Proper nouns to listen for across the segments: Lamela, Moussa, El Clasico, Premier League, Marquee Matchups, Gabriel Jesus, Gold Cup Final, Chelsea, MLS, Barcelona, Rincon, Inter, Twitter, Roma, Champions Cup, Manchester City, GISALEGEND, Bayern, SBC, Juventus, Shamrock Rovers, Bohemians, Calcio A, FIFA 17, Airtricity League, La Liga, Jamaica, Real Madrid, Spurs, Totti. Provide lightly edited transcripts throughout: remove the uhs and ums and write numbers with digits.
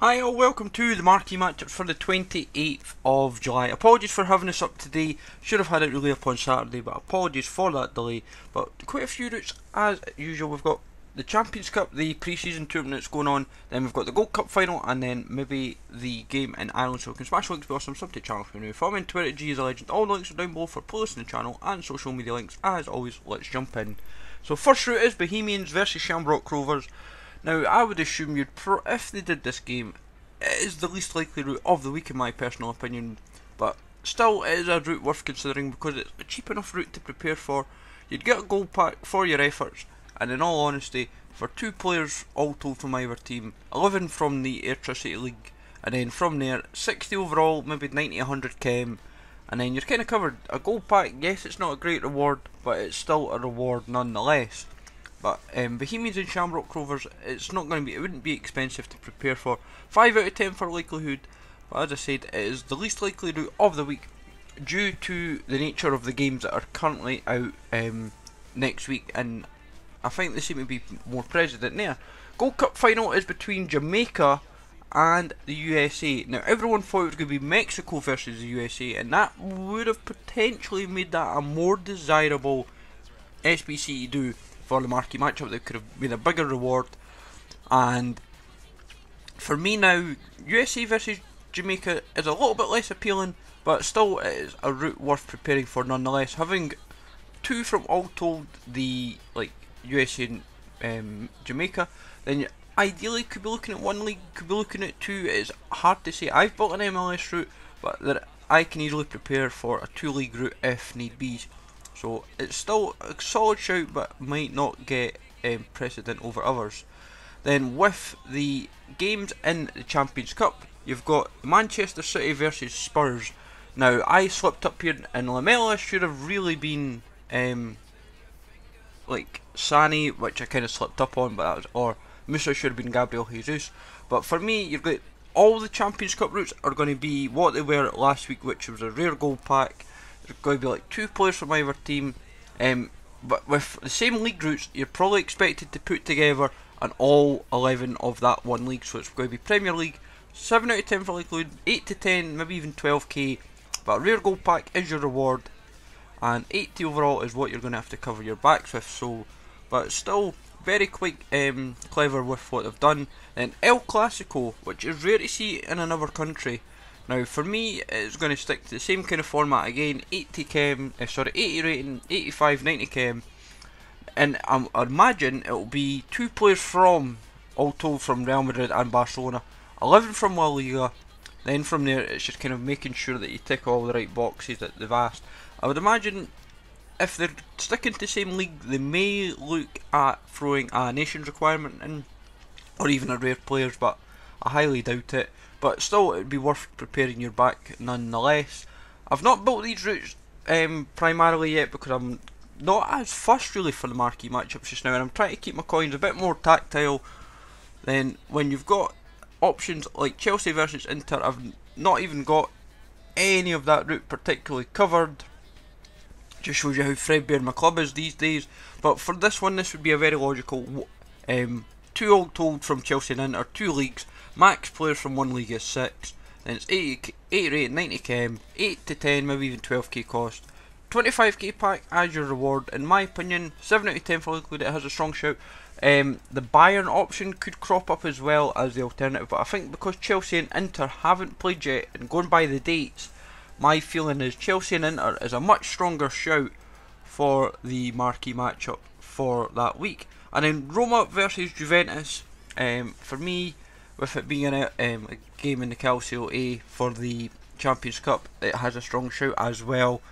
Hi all, welcome to the marquee matchup for the 28th of July. Apologies for having this up today, should have had it really up on Saturday, but apologies for that delay. But quite a few routes as usual. We've got the Champions Cup, the pre-season tournament that's going on, then we've got the Gold Cup Final, and then maybe the game in Ireland, so we can smash links below. Some sub to the channel if you're new. Follow me on Twitter at GISALEGEND, all the links are down below for playlists on the channel and social media links. As always, let's jump in. So first route is Bohemians versus Shamrock Rovers. Now, I would assume if they did this game, it is the least likely route of the week in my personal opinion, but still it is a route worth considering because it's a cheap enough route to prepare for. You'd get a gold pack for your efforts, and in all honesty, for two players all told from either team, 11 from the Airtricity League, and then from there, 60 overall, maybe 90, 100 chem, and then you're kind of covered. A gold pack, yes, it's not a great reward, but it's still a reward nonetheless. But Bohemians and Shamrock Rovers, it wouldn't be expensive to prepare for. 5 out of 10 for likelihood, but as I said, it is the least likely route of the week due to the nature of the games that are currently out next week, and I think they seem to be more president there. Gold Cup Final is between Jamaica and the USA. Now, everyone thought it was going to be Mexico versus the USA, and that would have potentially made that a more desirable SBC to do. For the marquee matchup, they could have made a bigger reward. And for me now, USA versus Jamaica is a little bit less appealing, but still it is a route worth preparing for nonetheless. Having two from all told, the USA and Jamaica, then you ideally could be looking at one league, could be looking at two. It is hard to say. I've built an MLS route, but that I can easily prepare for a two-league route if need be. So it's still a solid shout, but might not get precedent over others. Then with the games in the Champions Cup, you've got Manchester City versus Spurs. Now, I slipped up here, and Lamela should have really been Sani, which I kind of slipped up on, but that was, or Moussa should have been Gabriel Jesus. But for me, you've got all the Champions Cup routes are going to be what they were last week, which was a rare gold pack. There's going to be like two players from either team, but with the same league routes, you're probably expected to put together an all 11 of that one league. So it's going to be Premier League, 7 out of 10 for likelihood, 8 to 10, maybe even 12k, but a rare gold pack is your reward, and 80 overall is what you're going to have to cover your backs with. So, but still very clever with what they've done. Then El Clasico, which is rare to see in another country. Now for me, it's going to stick to the same kind of format again, 80 rating, 85, 90 chem, and I imagine it will be two players from, all told, from Real Madrid and Barcelona, 11 from La Liga, then from there it's just kind of making sure that you tick all the right boxes that they've asked. I would imagine if they're sticking to the same league, they may look at throwing a nations requirement in, or even a rare players, but I highly doubt it. But still, it would be worth preparing your back nonetheless. I've not built these routes primarily yet because I'm not as fussed really for the marquee matchups just now, and I'm trying to keep my coins a bit more tactile. Then when you've got options like Chelsea versus Inter, I've not even got any of that route particularly covered. Just shows you how threadbare my club is these days. But for this one, this would be a very logical two all told from Chelsea and Inter, two leagues. Max players from one league is 6, then it's 8 rate, 90 chem, 8 to 10, maybe even 12k cost. 25k pack as your reward, in my opinion, 7 out of 10 for likelihood, it has a strong shout. The Bayern option could crop up as well as the alternative, but I think because Chelsea and Inter haven't played yet, and going by the dates, my feeling is Chelsea and Inter is a much stronger shout for the marquee matchup for that week. And then Roma versus Juventus, for me, with it being a game in the Calcio A for the Champions Cup, it has a strong shout as well.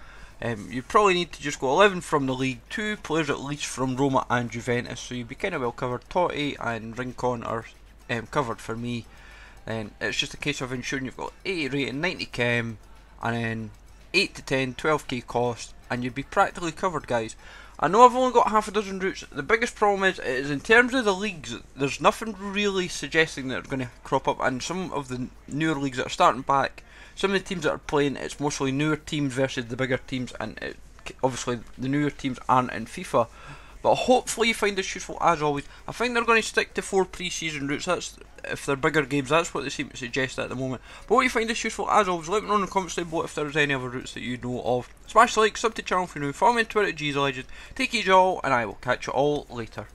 You probably need to just go 11 from the league, two players at least from Roma and Juventus, so you'd be kind of well covered. Totti and Rincon are covered for me. Then it's just a case of ensuring you've got 80 rating, 90 chem, and then 8 to 10, 12k cost, and you'd be practically covered, guys. I know I've only got half a dozen routes. The biggest problem is in terms of the leagues, there's nothing really suggesting that they're going to crop up, and some of the newer leagues that are starting back, some of the teams that are playing, it's mostly newer teams versus the bigger teams, and obviously the newer teams aren't in FIFA. But hopefully you find this useful as always. I think they're going to stick to 4 pre-season routes. That's if they're bigger games, that's what they seem to suggest at the moment. But what you find is useful, as always, let me know in the comments down below if there's any other routes that you know of. Smash the like, sub to the channel if you're new, follow me on Twitter at GISALEGEND. Take care all, and I will catch you all later.